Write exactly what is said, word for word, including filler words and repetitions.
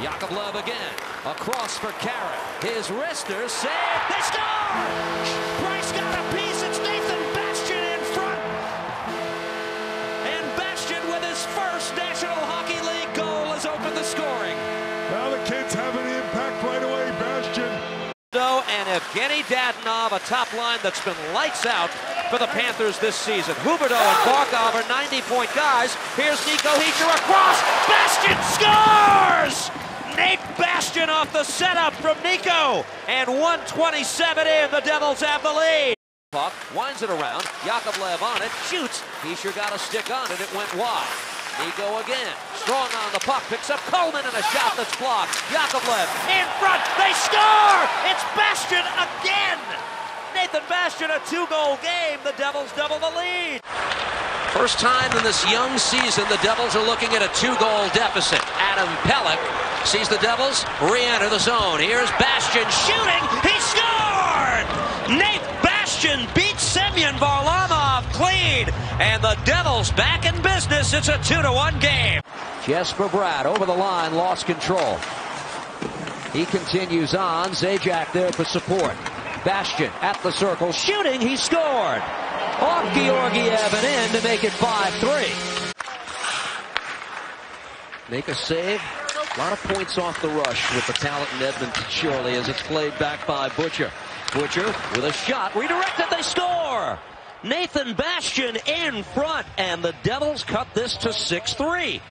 Yakovlev again, across for Carrick. His wrister saved. They score! Price got a piece. It's Nathan Bastian in front. And Bastian, with his first National Hockey League goal, has opened the scoring. Now the kids have an impact right away, Bastian. And Evgeny Dadunov, a top line that's been lights out for the Panthers this season. Huberdeau and Barkov are ninety-point guys. Here's Nico Hischier across. Bastian scores! Nate Bastian off the setup from Nico. And one twenty-seven in, the Devils have the lead. Puck winds it around. Yakovlev on it, shoots. Hischier got a stick on it, it went wide. Nico again, strong on the puck, picks up Coleman and a shot that's blocked. Yakovlev in front, they score! It's Bastian again! Nathan Bastian, a two-goal game. The Devils double the lead. First time in this young season, the Devils are looking at a two-goal deficit. Adam Pelleck sees the Devils re-enter the zone. Here's Bastian shooting. He scored! Nate Bastian beats Semyon Varlamov clean. And the Devils back in business. It's a two to one game. Jesper Brad over the line, lost control. He continues on. Zajac there for support. Bastian at the circle, shooting, he scored! Off Georgiev and in to make it five three. Make a save. A lot of points off the rush with the talent in Edmonton, surely, as it's played back by Butcher. Butcher with a shot, redirected, they score! Nathan Bastian in front, and the Devils cut this to six three.